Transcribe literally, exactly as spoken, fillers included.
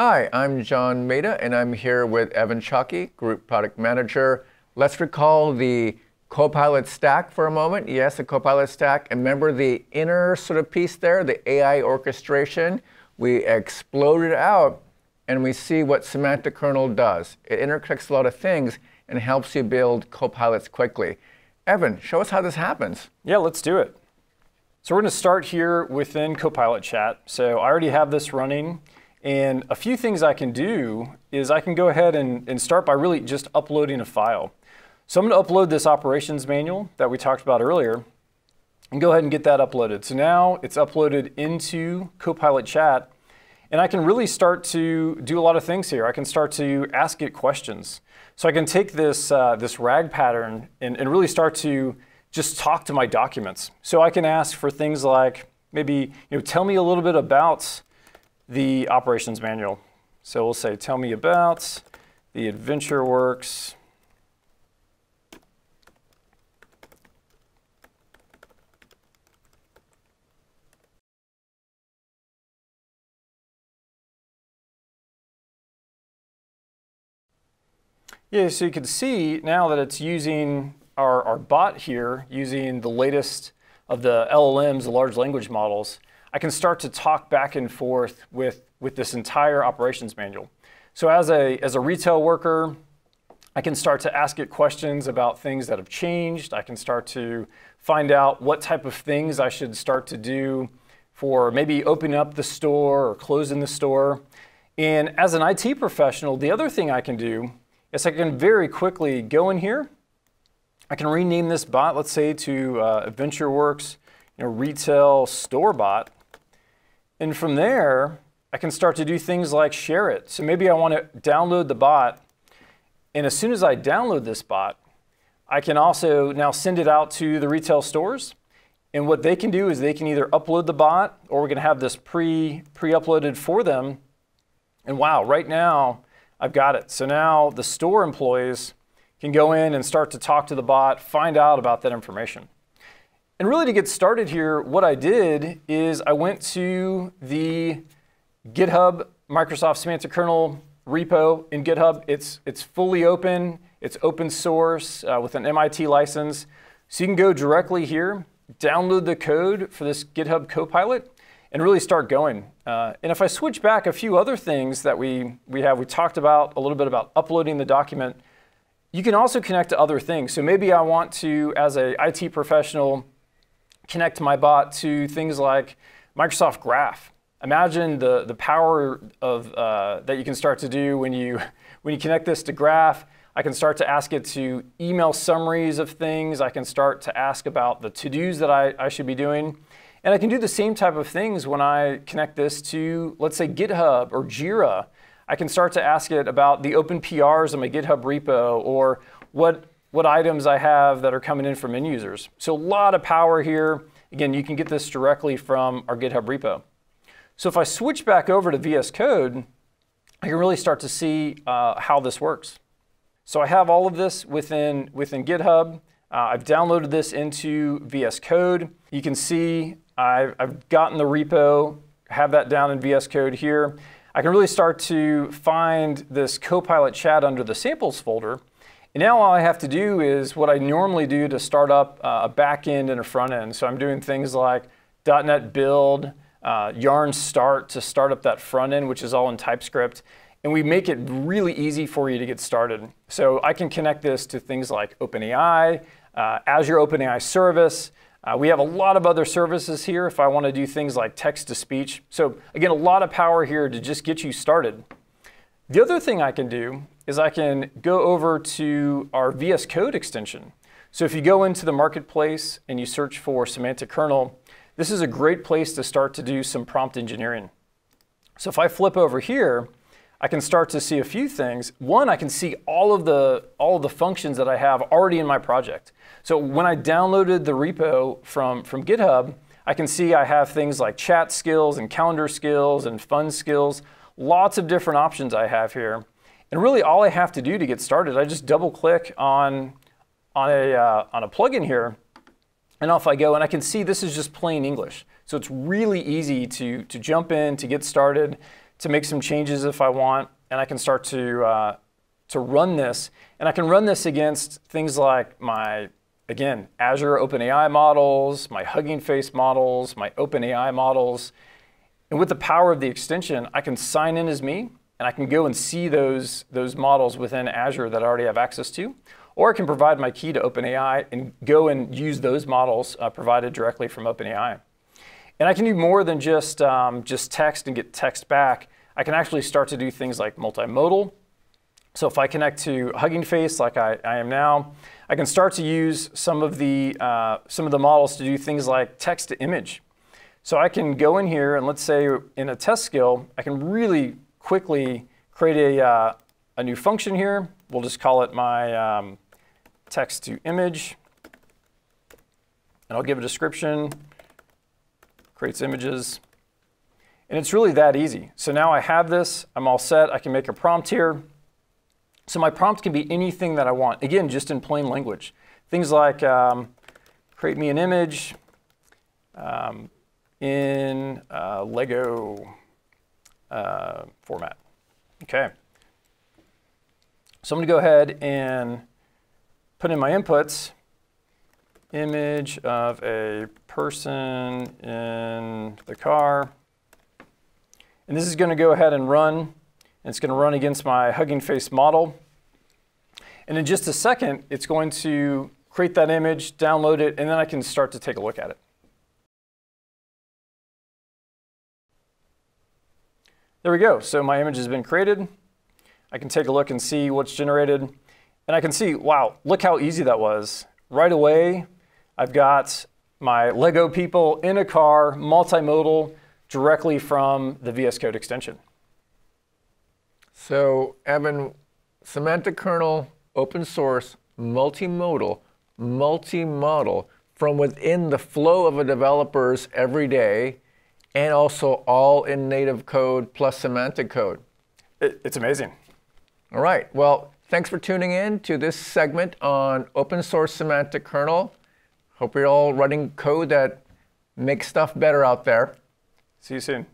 Hi, I'm John Maeda, and I'm here with Evan Chaki, Group Product Manager. Let's recall the Copilot stack for a moment. Yes, the Copilot stack. And remember the inner sort of piece there, the A I orchestration. We explode it out, and we see what Semantic Kernel does. It interconnects a lot of things and helps you build Copilots quickly. Evan, show us how this happens. Yeah, let's do it. So we're going to start here within Copilot Chat. So I already have this running. And a few things I can do is I can go ahead and, and start by really just uploading a file. So I'm going to upload this operations manual that we talked about earlier and go ahead and get that uploaded. So now it's uploaded into Copilot Chat, and I can really start to do a lot of things here. I can start to ask it questions. So I can take this, uh, this rag pattern and, and really start to just talk to my documents. So I can ask for things like maybe, you know, tell me a little bit about the operations manual. So we'll say, tell me about the Adventure Works Yeah, so you can see now that it's using our, our bot here, using the latest of the L L Ms, the large language models. I can start to talk back and forth with, with this entire operations manual. So as a, as a retail worker, I can start to ask it questions about things that have changed. I can start to find out what type of things I should start to do for maybe opening up the store or closing the store. And as an I T professional, the other thing I can do Yes, I can very quickly go in here. I can rename this bot, let's say, to uh, AdventureWorks, you know, Retail Store Bot. And from there, I can start to do things like share it. So maybe I want to download the bot. And as soon as I download this bot, I can also now send it out to the retail stores. And what they can do is they can either upload the bot, or we're going to have this pre, pre-uploaded for them. And wow, right now, I've got it. So now the store employees can go in and start to talk to the bot, find out about that information. And really to get started here, what I did is I went to the GitHub Microsoft Semantic Kernel repo in GitHub. It's, it's fully open. It's open source uh, with an M I T license. So you can go directly here, download the code for this GitHub Copilot, and really start going. Uh, and if I switch back a few other things that we, we have, we talked about a little bit about uploading the document. You can also connect to other things. So maybe I want to, as an I T professional, connect my bot to things like Microsoft Graph. Imagine the, the power of, uh, that you can start to do when you, when you connect this to Graph. I can start to ask it to email summaries of things. I can start to ask about the to-dos that I, I should be doing. And I can do the same type of things when I connect this to, let's say, GitHub or Jira. I can start to ask it about the open P Rs on my GitHub repo, or what, what items I have that are coming in from end users. So a lot of power here. Again, you can get this directly from our GitHub repo. So if I switch back over to V S Code, I can really start to see uh, how this works. So I have all of this within, within GitHub. Uh, I've downloaded this into V S Code. You can see I've gotten the repo, have that down in V S Code here. I can really start to find this Copilot chat under the samples folder. And now all I have to do is what I normally do to start up a back end and a front end. So I'm doing things like dot net build, uh, yarn start to start up that front end, which is all in TypeScript. And we make it really easy for you to get started. So I can connect this to things like OpenAI, uh, Azure OpenAI Service. Uh, we have a lot of other services here if I want to do things like text-to-speech. So again, a lot of power here to just get you started. The other thing I can do is I can go over to our V S Code extension. So if you go into the marketplace and you search for Semantic Kernel, this is a great place to start to do some prompt engineering. So if I flip over here, I can start to see a few things. One, I can see all of the, all of the functions that I have already in my project. So when I downloaded the repo from, from GitHub, I can see I have things like chat skills and calendar skills and fun skills, lots of different options I have here. And really all I have to do to get started, I just double click on, on, a, uh, on a plugin here, and off I go. And I can see this is just plain English. So it's really easy to, to jump in, to get started, to make some changes if I want, and I can start to uh, to run this. And I can run this against things like my, again, Azure OpenAI models, my Hugging Face models, my OpenAI models. And with the power of the extension, I can sign in as me, and I can go and see those, those models within Azure that I already have access to. Or I can provide my key to OpenAI and go and use those models uh, provided directly from OpenAI. And I can do more than just, um, just text and get text back. I can actually start to do things like multimodal. So if I connect to Hugging Face like I, I am now, I can start to use some of the, uh, some of the models to do things like text to image. So I can go in here and, let's say in a test skill, I can really quickly create a, uh, a new function here. We'll just call it my um, text to image. And I'll give a description, creates images. And it's really that easy. So now I have this. I'm all set. I can make a prompt here. So my prompt can be anything that I want, again, just in plain language. Things like um, create me an image um, in uh, Lego uh, format. OK. So I'm going to go ahead and put in my inputs, image of a person in the car. And this is going to go ahead and run. And it's going to run against my Hugging Face model. And in just a second, it's going to create that image, download it, and then I can start to take a look at it. There we go. So my image has been created. I can take a look and see what's generated. And I can see, wow, look how easy that was. Right away, I've got my Lego people in a car, multimodal, directly from the V S Code extension. So Evan, Semantic Kernel, open source, multimodal, multi-model from within the flow of a developer's every day, and also all in native code plus semantic code. It's amazing. All right. Well, thanks for tuning in to this segment on open source Semantic Kernel. Hope you're all running code that makes stuff better out there. See you soon.